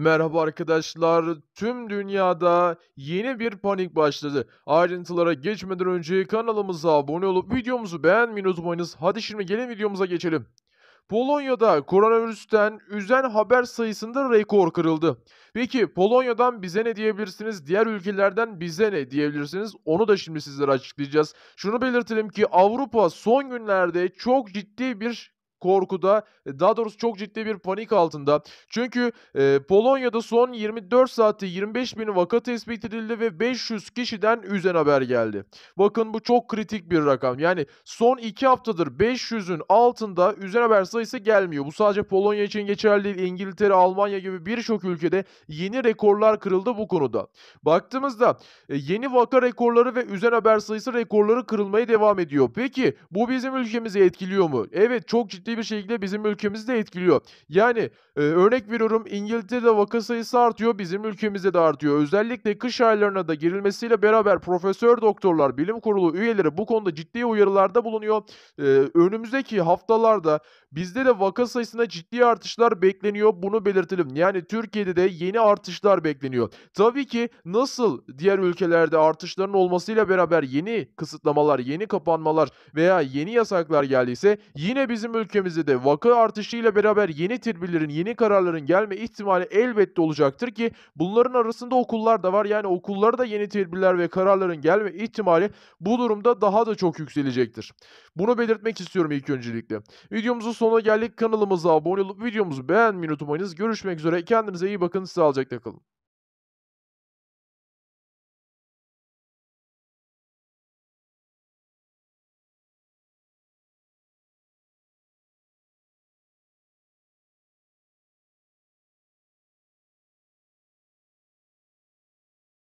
Merhaba arkadaşlar, tüm dünyada yeni bir panik başladı. Ayrıntılara geçmeden önce kanalımıza abone olup videomuzu beğenmeyi unutmayınız. Hadi şimdi gelin videomuza geçelim. Polonya'da koronavirüsten üzen haber sayısında rekor kırıldı. Peki Polonya'dan bize ne diyebilirsiniz? Diğer ülkelerden bize ne diyebilirsiniz? Onu da şimdi sizlere açıklayacağız. Şunu belirtelim ki Avrupa son günlerde çok ciddi bir korkuda, daha doğrusu çok ciddi bir panik altında. Çünkü Polonya'da son 24 saatte 25 bin vaka tespit edildi ve 500 kişiden üzen haber geldi. Bakın bu çok kritik bir rakam. Yani son 2 haftadır 500'ün altında üzen haber sayısı gelmiyor. Bu sadece Polonya için geçerli değil. İngiltere, Almanya gibi birçok ülkede yeni rekorlar kırıldı bu konuda. Baktığımızda yeni vaka rekorları ve üzen haber sayısı rekorları kırılmaya devam ediyor. Peki bu bizim ülkemizi etkiliyor mu? Evet, çok ciddi bir şekilde bizim ülkemizi de etkiliyor. Yani örnek veriyorum, İngiltere'de vaka sayısı artıyor, bizim ülkemizde de artıyor. Özellikle kış aylarına da girilmesiyle beraber profesör doktorlar, bilim kurulu üyeleri bu konuda ciddi uyarılarda bulunuyor. Önümüzdeki haftalarda bizde de vaka sayısında ciddi artışlar bekleniyor. Bunu belirtelim. Yani Türkiye'de de yeni artışlar bekleniyor. Tabii ki nasıl diğer ülkelerde artışların olmasıyla beraber yeni kısıtlamalar, yeni kapanmalar veya yeni yasaklar geldiyse, yine bizim ülkemizde de vaka artışıyla beraber yeni tedbirlerin, yeni kararların gelme ihtimali elbette olacaktır ki bunların arasında okullar da var. Yani okullara da yeni tedbirler ve kararların gelme ihtimali bu durumda daha da çok yükselecektir. Bunu belirtmek istiyorum ilk öncelikle. Videomuzun sonuna geldik. Kanalımıza abone olup videomuzu beğenmeyi unutmayınız. Görüşmek üzere. Kendinize iyi bakın. Sağlıcakla kalın.